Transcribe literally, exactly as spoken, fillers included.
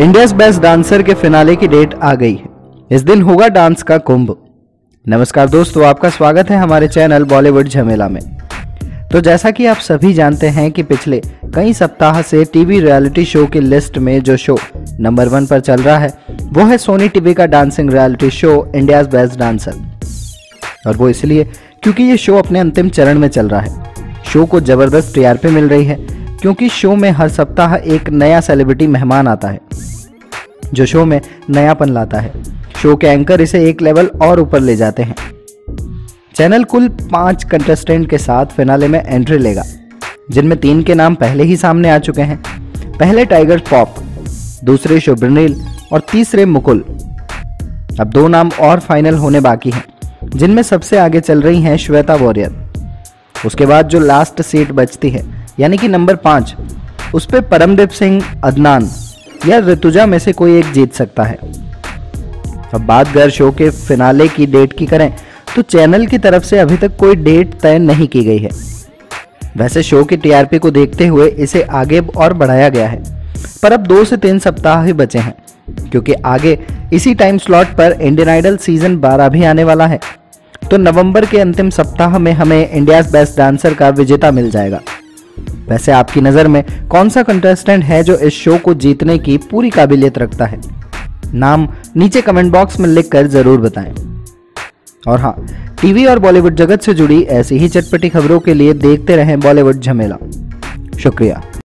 India's best dancer के finale की date आ गई है। इस दिन होगा डांस का कुंभ। नमस्कार दोस्तों, आपका स्वागत है हमारे चैनल बॉलीवुड झमेला में। तो जैसा कि आप सभी जानते हैं कि पिछले कई सप्ताह से टीवी रियलिटी शो की लिस्ट में जो शो नंबर वन पर चल रहा है वो है सोनी टीवी का dancing reality show India's best dancer, और वो इसलिए क्योंकि ये शो अपने अंतिम चरण में चल रहा है। शो को जबरदस्त टीआरपी मिल रही है क्योंकि शो में हर सप्ताह एक नया सेलिब्रिटी मेहमान आता है जो शो में नयापन लाता है। शो के एंकर इसे एक लेवल और ऊपर ले जाते हैं। चैनल कुल पांच कंटेस्टेंट के साथ फिनाले में एंट्री लेगा, जिनमें तीन के नाम पहले ही सामने आ चुके हैं। पहले टाइगर पॉप, दूसरे शो ब्रल और तीसरे मुकुल। अब दो नाम और फाइनल होने बाकी हैं, जिनमें सबसे आगे चल रही हैं श्वेता वॉरियर। उसके बाद जो लास्ट सीट बचती है यानी कि नंबर पाँच, उस पर परमदीप सिंह, अदनान या रितुजा में से कोई एक जीत सकता है। अब बात अगर शो के फिनाले की डेट की करें तो चैनल की तरफ से अभी तक कोई डेट तय नहीं की गई है। वैसे शो की टीआरपी को देखते हुए इसे आगे और बढ़ाया गया है, पर अब दो से तीन सप्ताह ही बचे हैं क्योंकि आगे इसी टाइम स्लॉट पर इंडियन आइडल सीजन बारह भी आने वाला है। तो नवंबर के अंतिम सप्ताह में हमें इंडियाज बेस्ट डांसर का विजेता मिल जाएगा। वैसे आपकी नज़र में कौन सा कंटेस्टेंट है जो इस शो को जीतने की पूरी काबिलियत रखता है? नाम नीचे कमेंट बॉक्स में लिखकर जरूर बताएं। और हाँ, टीवी और बॉलीवुड जगत से जुड़ी ऐसी ही चटपटी खबरों के लिए देखते रहें बॉलीवुड झमेला। शुक्रिया।